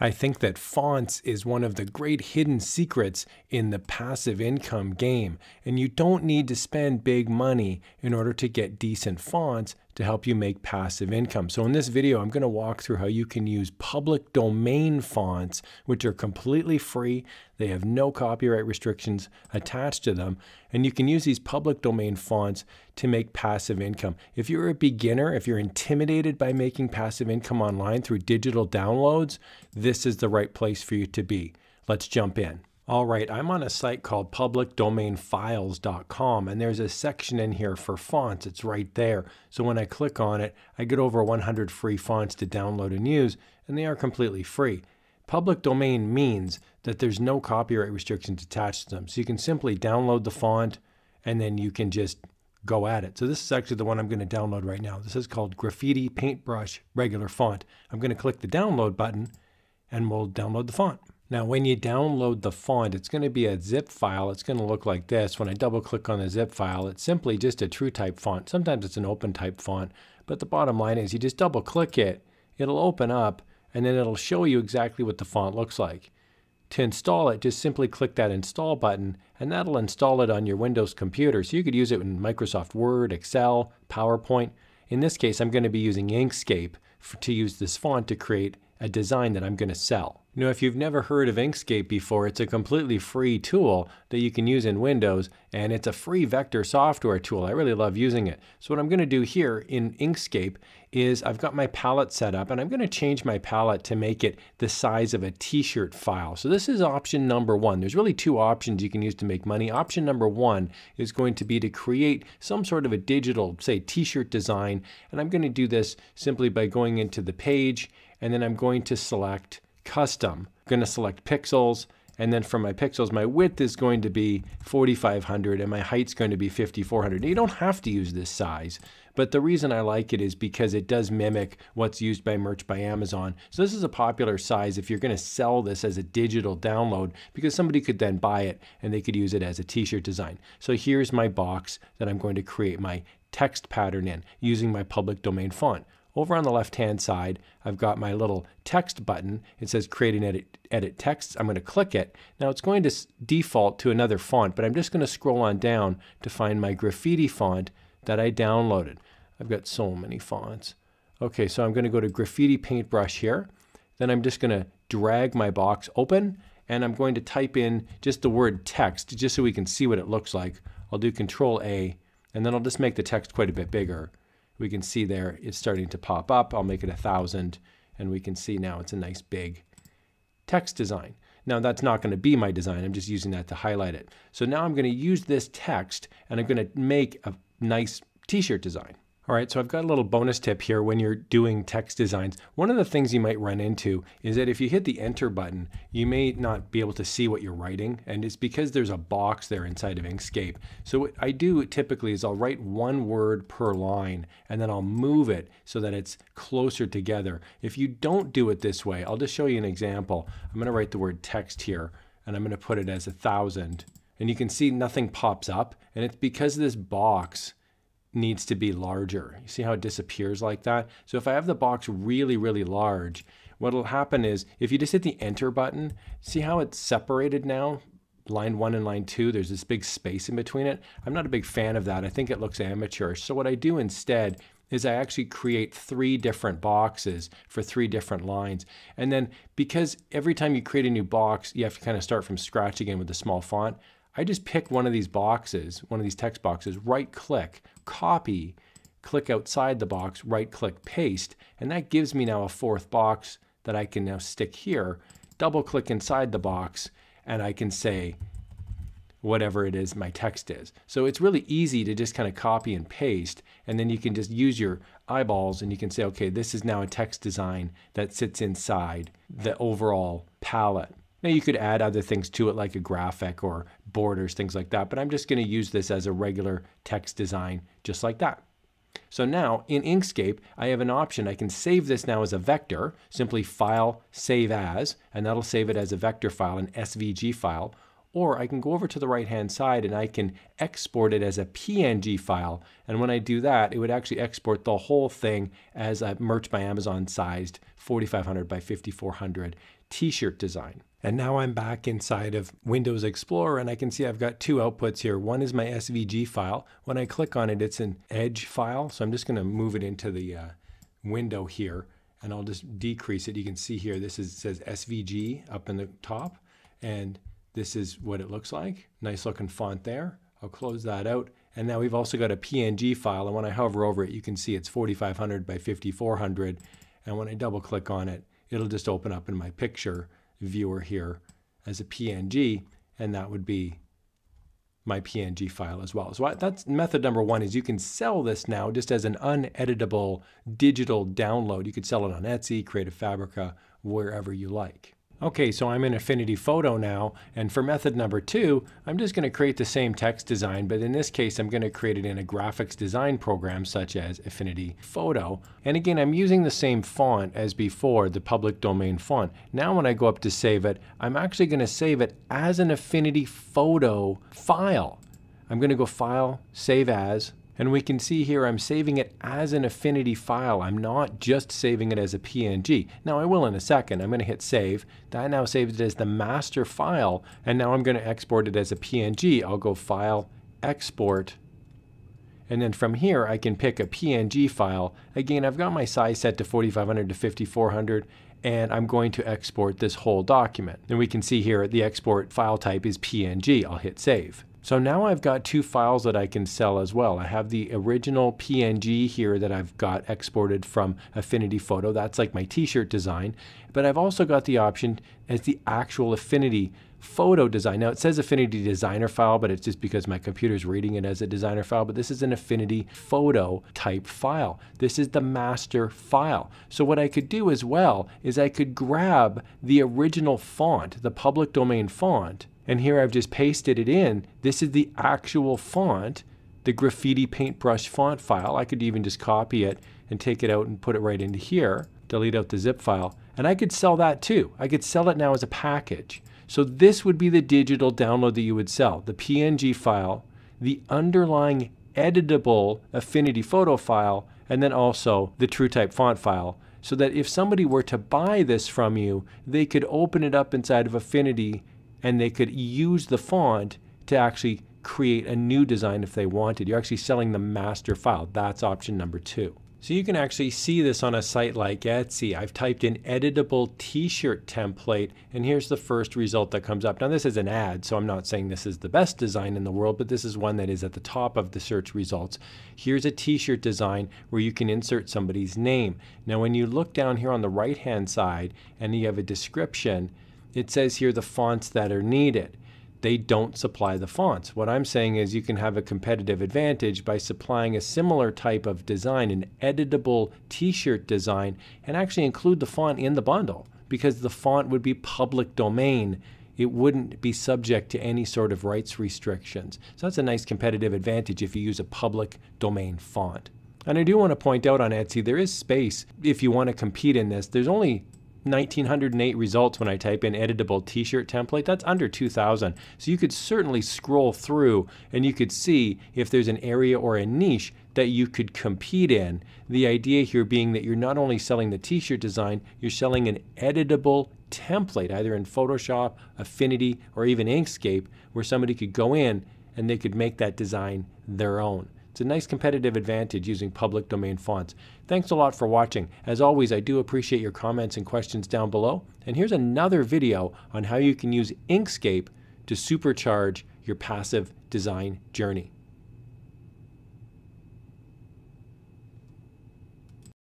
I think that fonts is one of the great hidden secrets in the passive income game, and you don't need to spend big money in order to get decent fonts to help you make passive income. So in this video, I'm going to walk through how you can use public domain fonts, which are completely free. They have no copyright restrictions attached to them, and you can use these public domain fonts to make passive income. If you're a beginner, if you're intimidated by making passive income online through digital downloads, this is the right place for you to be. Let's jump in. All right, I'm on a site called publicdomainfiles.com, and there's a section in here for fonts. It's right there. So when I click on it, I get over 100 free fonts to download and use, and they are completely free. Public domain means that there's no copyright restrictions attached to them. So you can simply download the font, and then you can just go at it. So this is actually the one I'm going to download right now. This is called Graffiti Paintbrush Regular Font. I'm going to click the download button, and we'll download the font. Now, when you download the font, it's going to be a zip file. It's going to look like this. When I double click on the zip file, it's simply just a TrueType font. Sometimes it's an OpenType font, but the bottom line is you just double click it, it'll open up, and then it'll show you exactly what the font looks like. To install it, just simply click that install button, and that'll install it on your Windows computer. So you could use it in Microsoft Word, Excel, PowerPoint. In this case, I'm going to be using Inkscape to use this font to create a design that I'm going to sell. Now, if you've never heard of Inkscape before, it's a completely free tool that you can use in Windows, and it's a free vector software tool. I really love using it. So what I'm going to do here in Inkscape is I've got my palette set up, and I'm going to change my palette to make it the size of a t-shirt file. So this is option number one. There's really two options you can use to make money. Option number one is going to be to create some sort of a digital, say, t-shirt design, and I'm going to do this simply by going into the page, and then I'm going to select Custom. I'm going to select pixels, and then for my pixels, my width is going to be 4,500 and my height's going to be 5,400. You don't have to use this size, but the reason I like it is because it does mimic what's used by Merch by Amazon. So this is a popular size if you're going to sell this as a digital download, because somebody could then buy it and they could use it as a t-shirt design. So here's my box that I'm going to create my text pattern in using my public domain font. Over on the left-hand side, I've got my little text button. It says Create and Edit Texts. I'm going to click it. Now, it's going to default to another font, but I'm just going to scroll on down to find my Graffiti font that I downloaded. I've got so many fonts. Okay, so I'm going to go to Graffiti Paintbrush here. Then I'm just going to drag my box open, and I'm going to type in just the word text, just so we can see what it looks like. I'll do Control-A, and then I'll just make the text quite a bit bigger. We can see there it's starting to pop up. I'll make it 1,000, and we can see now it's a nice big text design. Now, that's not going to be my design. I'm just using that to highlight it. So now I'm going to use this text, and I'm going to make a nice t-shirt design. All right, so I've got a little bonus tip here when you're doing text designs. One of the things you might run into is that if you hit the enter button, you may not be able to see what you're writing, and it's because there's a box there inside of Inkscape. So what I do typically is I'll write one word per line, and then I'll move it so that it's closer together. If you don't do it this way, I'll just show you an example. I'm gonna write the word text here, and I'm gonna put it as 1,000, and you can see nothing pops up, and it's because this box needs to be larger. You see how it disappears like that? So if I have the box really, really large, what'll happen is if you just hit the enter button, see how it's separated now? Line 1 and line 2, there's this big space in between it. I'm not a big fan of that. I think it looks amateurish. So what I do instead is I actually create 3 different boxes for 3 different lines. And then because every time you create a new box, you have to kind of start from scratch again with a small font, I just pick one of these boxes, one of these text boxes, right-click, copy, click outside the box, right-click, paste, and that gives me now a 4th box that I can now stick here, double-click inside the box, and I can say whatever it is my text is. So it's really easy to just kind of copy and paste, and then you can just use your eyeballs and you can say, okay, this is now a text design that sits inside the overall palette. Now you could add other things to it like a graphic or borders, things like that, but I'm just going to use this as a regular text design just like that. So now in Inkscape, I have an option. I can save this now as a vector, simply File, Save As, and that'll save it as a vector file, an SVG file, or I can go over to the right-hand side and I can export it as a PNG file. And when I do that, it would actually export the whole thing as a Merch by Amazon sized 4,500 by 5,400 t-shirt design. And now I'm back inside of Windows Explorer, and I can see I've got two outputs here. One is my SVG file. When I click on it, it's an edge file. So I'm just going to move it into the window here, and I'll just decrease it. You can see here, this is, it says SVG up in the top, and this is what it looks like. Nice looking font there. I'll close that out. And now we've also got a PNG file. And when I hover over it, you can see it's 4,500 by 5,400. And when I double click on it, it'll just open up in my picture viewer here as a PNG, and that would be my PNG file as well. So that's method number one, is you can sell this now just as an uneditable digital download. You could sell it on Etsy, Creative Fabrica, wherever you like. Okay, so I'm in Affinity Photo now, and for method number two, I'm just going to create the same text design, but in this case, I'm going to create it in a graphics design program such as Affinity Photo. And again, I'm using the same font as before, the public domain font. Now when I go up to save it, I'm actually going to save it as an Affinity Photo file. I'm going to go File, Save As, and we can see here I'm saving it as an Affinity file. I'm not just saving it as a PNG. Now I will in a second. I'm going to hit save. That now saves it as the master file, and now I'm going to export it as a PNG. I'll go File, Export, and then from here I can pick a PNG file. Again, I've got my size set to 4,500 to 5,400, and I'm going to export this whole document. And we can see here the export file type is PNG. I'll hit save. So now I've got two files that I can sell as well. I have the original PNG here that I've got exported from Affinity Photo. That's like my t-shirt design. But I've also got the option as the actual Affinity Photo design. Now it says Affinity Designer file, but it's just because my computer's reading it as a designer file, but this is an Affinity Photo type file. This is the master file. So what I could do as well is I could grab the original font, the public domain font, and here I've just pasted it in. This is the actual font, the Graffiti Paintbrush font file. I could even just copy it and take it out and put it right into here, delete out the zip file, and I could sell that too. I could sell it now as a package. So this would be the digital download that you would sell, the PNG file, the underlying editable Affinity Photo file, and then also the TrueType font file, so that if somebody were to buy this from you, they could open it up inside of Affinity and they could use the font to actually create a new design if they wanted. You're actually selling the master file. That's option number two. So you can actually see this on a site like Etsy. I've typed in editable t-shirt template, and here's the first result that comes up. Now this is an ad, so I'm not saying this is the best design in the world, but this is one that is at the top of the search results. Here's a t-shirt design where you can insert somebody's name. Now when you look down here on the right-hand side and you have a description, it says here the fonts that are needed. They don't supply the fonts. What I'm saying is you can have a competitive advantage by supplying a similar type of design, an editable t-shirt design, and actually include the font in the bundle, because the font would be public domain. It wouldn't be subject to any sort of rights restrictions. So that's a nice competitive advantage if you use a public domain font. And I do want to point out on Etsy, there is space if you want to compete in this. There's only 1,908 results when I type in editable t-shirt template. That's under 2,000. So you could certainly scroll through and you could see if there's an area or a niche that you could compete in. The idea here being that you're not only selling the t-shirt design, you're selling an editable template, either in Photoshop, Affinity, or even Inkscape, where somebody could go in and they could make that design their own. It's a nice competitive advantage using public domain fonts. Thanks a lot for watching. As always, I do appreciate your comments and questions down below. And here's another video on how you can use Inkscape to supercharge your passive design journey.